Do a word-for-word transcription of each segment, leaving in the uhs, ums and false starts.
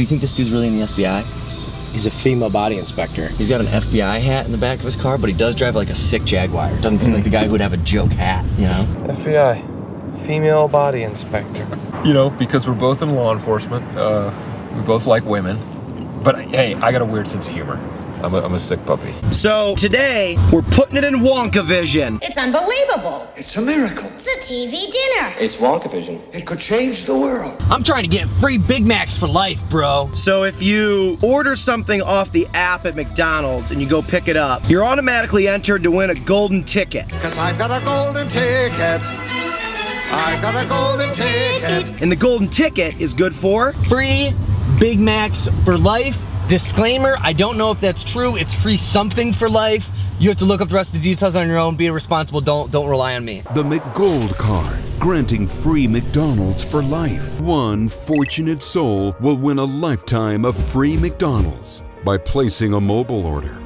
You think this dude's really in the F B I? He's a FEMA body inspector. He's got an F B I hat in the back of his car, but he does drive like a sick Jaguar. Doesn't seem like the guy who would have a joke hat, you know? F B I, female body inspector. You know, because we're both in law enforcement, uh, we both like women. But hey, I got a weird sense of humor. I'm a, I'm a sick puppy. So today, we're putting it in WonkaVision. It's unbelievable. It's a miracle. It's a T V dinner. It's WonkaVision. It could change the world. I'm trying to get free Big Macs for life, bro. So if you order something off the app at McDonald's and you go pick it up, you're automatically entered to win a golden ticket. Because I've got a golden ticket. I've got a golden ticket. And the golden ticket is good for free Big Macs for life. Disclaimer, I don't know if that's true. It's free something for life. You have to look up the rest of the details on your own. Be responsible, don't, don't rely on me. The McGold Card, granting free McDonald's for life. One fortunate soul will win a lifetime of free McDonald's by placing a mobile order.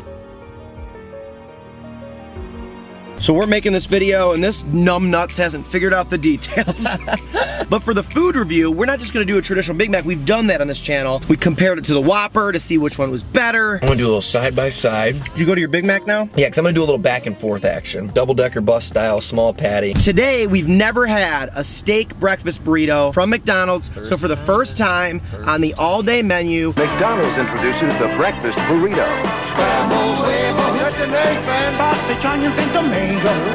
So we're making this video, and this numbnuts hasn't figured out the details. But for the food review, we're not just gonna do a traditional Big Mac. We've done that on this channel. We compared it to the Whopper to see which one was better. I'm gonna do a little side by side. You go to your Big Mac now? Yeah, because I'm gonna do a little back and forth action. Double decker bus style, small patty. Today, we've never had a steak breakfast burrito from McDonald's. First so for the first time first. on the all day menu, McDonald's introduces the breakfast burrito.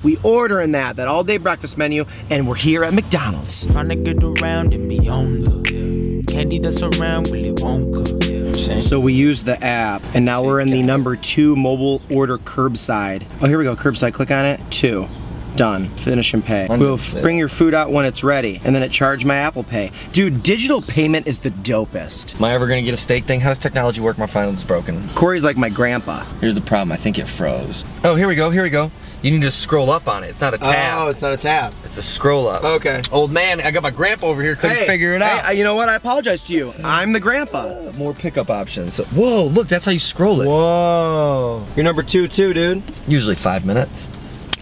We order in that, that all day breakfast menu, and we're here at McDonald's. Trying to get around and be on the candy that's around Willy Wonka. So we use the app, and now we're in the number two mobile order curbside. Oh, here we go, curbside, click on it, two. Done. Finish and pay. We'll bring your food out when it's ready, and then it charged my Apple Pay. Dude, digital payment is the dopest. Am I ever gonna get a steak thing? How does technology work? My phone's broken. Corey's like my grandpa. Here's the problem, I think it froze. Oh, here we go, here we go. You need to scroll up on it. It's not a tab. Oh, it's not a tab. It's a scroll up. Okay. Old man, I got my grandpa over here, couldn't hey, figure it out. Hey, you know what? I apologize to you. I'm the grandpa. Uh, more pickup options. Whoa, look, that's how you scroll it. Whoa. You're number two, too, dude. Usually five minutes.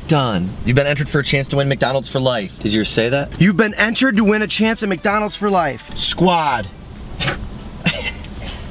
Done. You've been entered for a chance to win McDonald's for life. Did you say that? You've been entered to win a chance at McDonald's for life. Squad.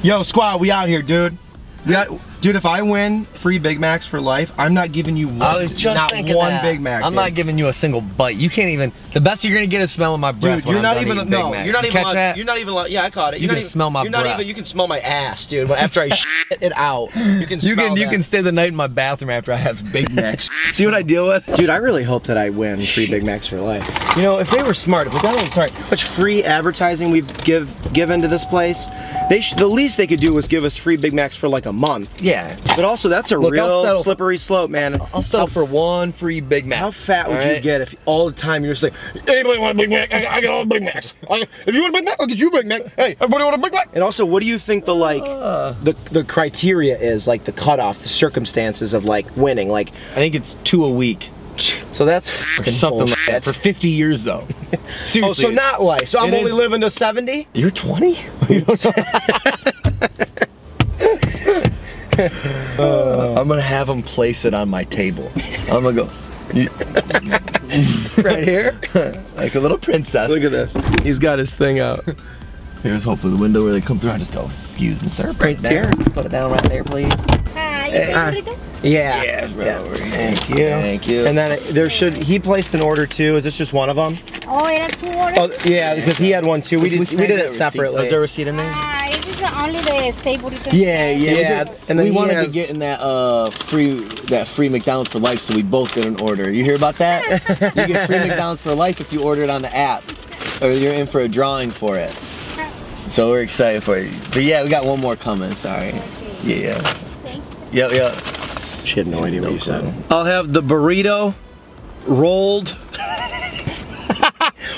Yo, squad, we out here, dude. We got, dude, if I win free Big Macs for life, I'm not giving you one, I was just not thinking one that. Big Mac. I'm dude. not giving you a single bite. You can't even, the best you're gonna get is smelling my breath. Dude, when you're, I'm not even, no, you're not you even, catch allowed, that? You're not even, allowed, yeah, I caught it. You're you can even, smell my you're breath. Not even, you can smell my ass, dude, but after I shit it out, you can smell you can, that. You can stay the night in my bathroom after I have Big Macs. See what I deal with? Dude, I really hope that I win free Big Macs for life. You know, if they were smart, if McDonald's was smart, how much free advertising we've give, given to this place, they sh the least they could do was give us free Big Macs for like a month. Yeah. But also, that's a Look, real slippery slope, man. I'll settle for one free Big Mac. How fat would right? you get if all the time you're just like, anybody want a Big Mac? I got, I got all the Big Macs. I, if you want a Big Mac, I'll get you a Big Mac. Hey, everybody want a Big Mac? And also, what do you think the like uh, the the criteria is, like the cutoff, the circumstances of like winning? Like, I think it's two a week. So that's fucking something like that for fifty years though. Seriously. Oh, so not life. So I'm only is, living to seventy. You're twenty. You don't know. Uh, I'm gonna have them place it on my table. I'm gonna go right here, like a little princess. Look at this. He's got his thing out. Here's hopefully the window where they come through. I just go, excuse me, sir. Right there. Put it down right there, please. Hi. Hey. Uh, yeah. Yeah. Right yeah. Over here. Thank you. Thank you. And then it, there should he placed an order too. Is this just one of them? Oh, he had two orders. Oh, yeah, because he had one too. We just we, we did it separately. Is there a receipt in there? Hi. Only the steak burrito. Yeah, yeah, yeah. And then we wanted has... to get in that uh free that free McDonald's for life, so we both did an order. You hear about that? You get free McDonald's for life if you order it on the app, or you're in for a drawing for it. So we're excited for you. But yeah, we got one more coming. Sorry. Okay. Yeah. Thank you. Yep, yep. She had no idea what no you said. Clue. I'll have the burrito rolled,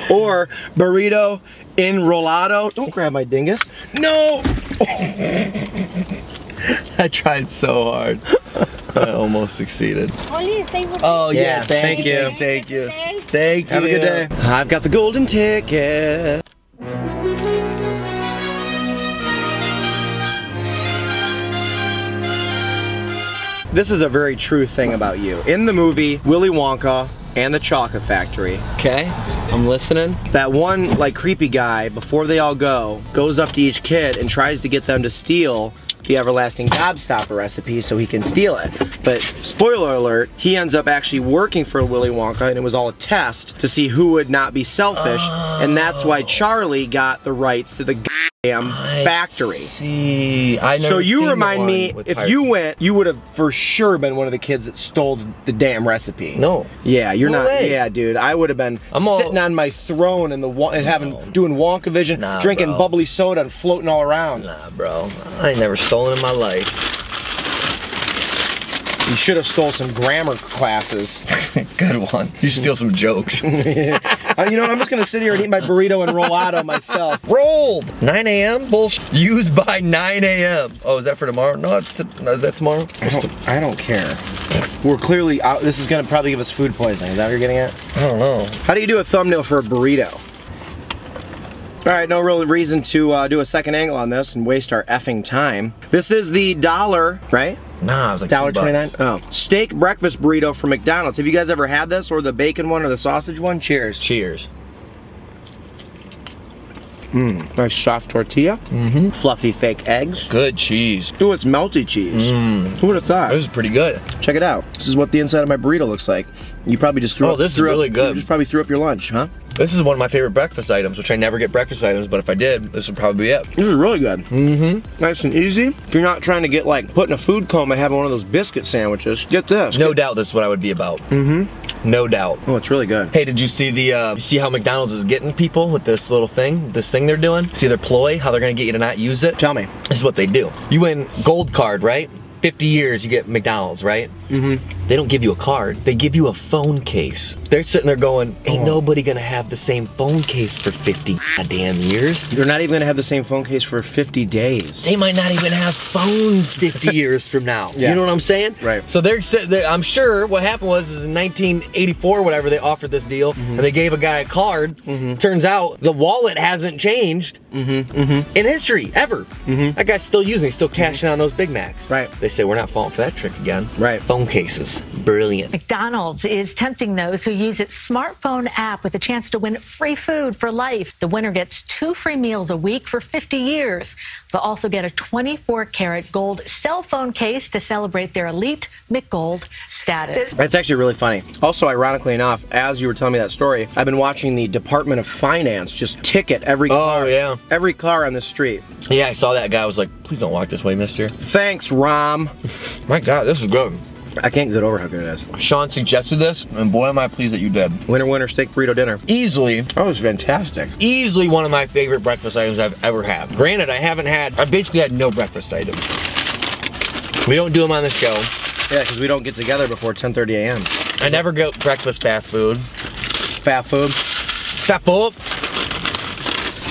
or burrito enrollado. Don't grab my dingus. No. I tried so hard. I almost succeeded. Oh yeah, yeah thank, thank you, thank you, thank you. Have a good day. I've got the golden ticket. This is a very true thing about you. In the movie Willy Wonka and the Chocolate Factory. Okay, I'm listening. That one, like, creepy guy, before they all go, goes up to each kid and tries to get them to steal the Everlasting Gobstopper recipe so he can steal it. But spoiler alert, he ends up actually working for Willy Wonka, and it was all a test to see who would not be selfish, oh. and that's why Charlie got the rights to the goddamn factory. See, I never so you seen remind me, if pirates. you went, you would have for sure been one of the kids that stole the damn recipe. No. Yeah, you're no not. Way. Yeah, dude, I would have been I'm sitting all, on my throne in the and having no. doing WonkaVision, nah, drinking bro. bubbly soda and floating all around. Nah, bro, I ain't never stole. in my life. You should have stole some grammar classes. Good one. You should steal some jokes. Uh, you know what, I'm just gonna sit here and eat my burrito and rollado myself. Rolled! nine A M Bullshit. Used by nine A M Oh, is that for tomorrow? No, it's t no is that tomorrow? I don't, I don't care. We're clearly out. This is gonna probably give us food poisoning. Is that what you're getting at? I don't know. How do you do a thumbnail for a burrito? All right, no real reason to uh, do a second angle on this and waste our effing time. This is the dollar, right? Nah, it was like two twenty-nine. Oh, steak breakfast burrito from McDonald's. Have you guys ever had this, or the bacon one, or the sausage one? Cheers. Cheers. Mmm, nice soft tortilla. Mm-hmm. Fluffy fake eggs. Good cheese. Ooh, it's melty cheese. Mm. Who would have thought? This is pretty good. Check it out. This is what the inside of my burrito looks like. You probably just threw oh, up. Oh, this is really up, good. You just probably threw up your lunch, huh? This is one of my favorite breakfast items, which I never get breakfast items, but if I did, this would probably be it. This is really good. Mm-hmm. Nice and easy. If you're not trying to get, like, put in a food coma and having one of those biscuit sandwiches, get this. No get doubt that's what I would be about. Mm-hmm. No doubt. Oh, it's really good. Hey, did you see the, uh, you see how McDonald's is getting people with this little thing, this thing they're doing? See their ploy, how they're gonna get you to not use it? Tell me. This is what they do. You win Gold Card, right? fifty years you get McDonald's, right? Mm-hmm. They don't give you a card. They give you a phone case. They're sitting there going, ain't oh. nobody gonna have the same phone case for fifty goddamn years. They're not even gonna have the same phone case for fifty days. They might not even have phones fifty years from now. Yeah. You know what I'm saying? Right. So they're sitting there, I'm sure what happened was is in nineteen eighty-four, whatever, they offered this deal, mm-hmm. and they gave a guy a card. Mm-hmm. Turns out the wallet hasn't changed mm-hmm. Mm-hmm. in history, ever. Mm-hmm. That guy's still using it, still cashing mm-hmm. on those Big Macs. Right. They say, we're not falling for that trick again. Right. Phone cases. Brilliant. McDonald's is tempting those who use its smartphone app with a chance to win free food for life. The winner gets two free meals a week for fifty years. They'll also get a twenty-four karat gold cell phone case to celebrate their elite McGold status. That's actually really funny. Also, ironically enough, as you were telling me that story, I've been watching the Department of Finance just ticket every oh, car, yeah. every car on the street. Yeah, I saw that guy. I was like, please don't walk this way, mister. Thanks, Rom. My God, this is good. I can't get over how good it is. Sean suggested this, and boy am I pleased that you did. Winner, winner, steak burrito dinner. Easily. That was fantastic. Easily one of my favorite breakfast items I've ever had. Granted, I haven't had, I basically had no breakfast items. We don't do them on the show. Yeah, because we don't get together before ten thirty A M I never get breakfast fast food. Fast food. Fast food.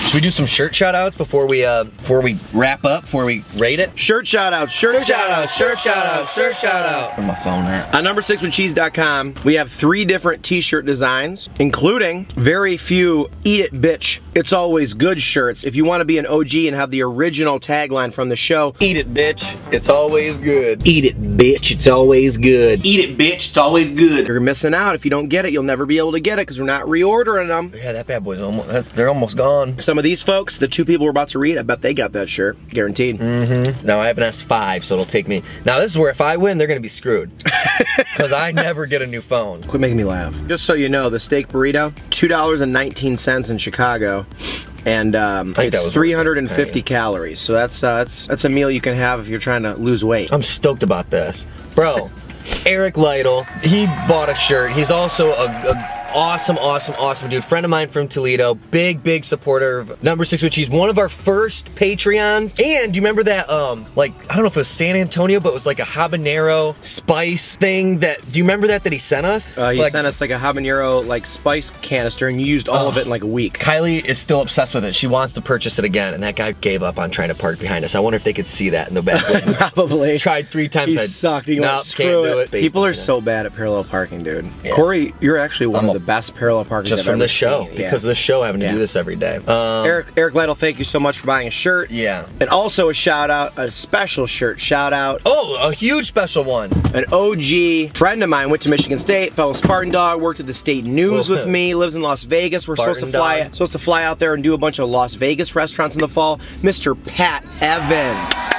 Should we do some shirt shout-outs before we uh, before we wrap up, before we rate it? Shirt shout-outs, shirt shout-outs, shirt shout-outs, shirt shout-outs. Where's my phone at? On number six with cheese dot com, we have three different t-shirt designs, including very few Eat It Bitch, It's Always Good shirts. If you want to be an O G and have the original tagline from the show, Eat It Bitch, It's Always Good. Eat It Bitch, It's Always Good. Eat It Bitch, It's Always Good. You're missing out. If you don't get it, you'll never be able to get it because we're not reordering them. Yeah, that bad boy's almost, that's, they're almost gone. Some of these folks, the two people we're about to read, I bet they got that shirt, guaranteed. Mm-hmm. Now I have an S five, so it'll take me. Now this is where if I win, they're gonna be screwed, because I never get a new phone. Quit making me laugh. Just so you know, the steak burrito, two dollars and nineteen cents in Chicago, and um, it's three hundred fifty calories. So that's uh, that's that's a meal you can have if you're trying to lose weight. I'm stoked about this, bro. Eric Lytle, he bought a shirt. He's also a. a Awesome, awesome, awesome dude. Friend of mine from Toledo. Big, big supporter of number six with cheese. One of our first Patreons. And you remember that, um, like, I don't know if it was San Antonio, but it was like a habanero spice thing that, do you remember that that he sent us? Uh, he like, sent us like a habanero, like, spice canister, and you used all uh, of it in like a week. Kylie is still obsessed with it. She wants to purchase it again, and that guy gave up on trying to park behind us. I wonder if they could see that in the back. Probably. Tried three times. He I'd, sucked. He nope, went, screw can't it. Do it. People are so bad at parallel parking, dude. Yeah. Corey, you're actually one I'm of the the best parallel parking just I've from this show seen. because yeah. of this show having to yeah. do this every day. Um, Eric Eric Lytle, thank you so much for buying a shirt. Yeah, and also a shout out, a special shirt shout out. Oh, a huge special one. An O G friend of mine went to Michigan State, fellow Spartan dog, worked at the State News with me, lives in Las Vegas. We're Spartan supposed to fly dog. supposed to fly out there and do a bunch of Las Vegas restaurants in the fall. Mister Pat Evans.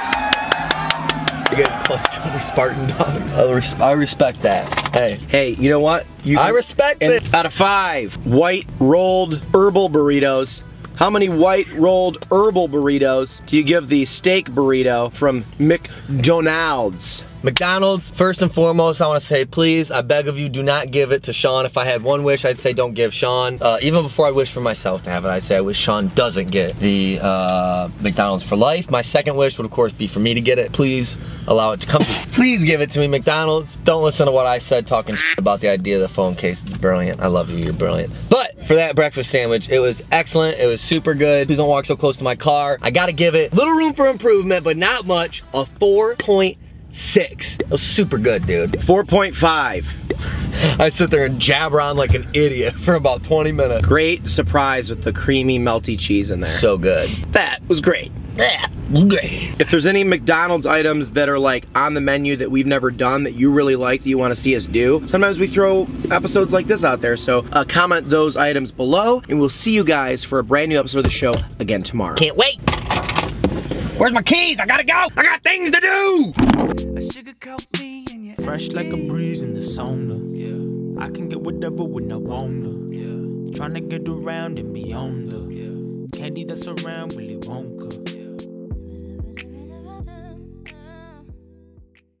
You guys call each other Spartan dog. I, res I respect that. Hey. Hey, you know what? You I respect it. Out of five white rolled herbal burritos, how many white rolled herbal burritos do you give the steak burrito from McDonald's? McDonald's, first and foremost, I want to say, please, I beg of you, do not give it to Sean. If I had one wish, I'd say don't give Sean. Uh, even before I wish for myself to have it, I'd say I wish Sean doesn't get the uh, McDonald's for life. My second wish would, of course, be for me to get it. Please allow it to come to me. Please give it to me, McDonald's. Don't listen to what I said talking about the idea of the phone case. It's brilliant. I love you. You're brilliant. But for that breakfast sandwich, it was excellent. It was super good. Please don't walk so close to my car. I got to give it little room for improvement, but not much. A four point six. That was super good, dude. four point five. I sit there and jabber on like an idiot for about twenty minutes. Great surprise with the creamy, melty cheese in there. So good. That was great. That was great. If there's any McDonald's items that are like on the menu that we've never done that you really like that you want to see us do, sometimes we throw episodes like this out there. So uh, comment those items below, and we'll see you guys for a brand new episode of the show again tomorrow. Can't wait. Where's my keys? I gotta go. I got things to do. A sugar coffee and your fresh energy. Like a breeze in the sauna. Yeah, I can get whatever when I wanna. Yeah, trying to get around and beyond the yeah. Candy that's around Willy Wonka. Yeah.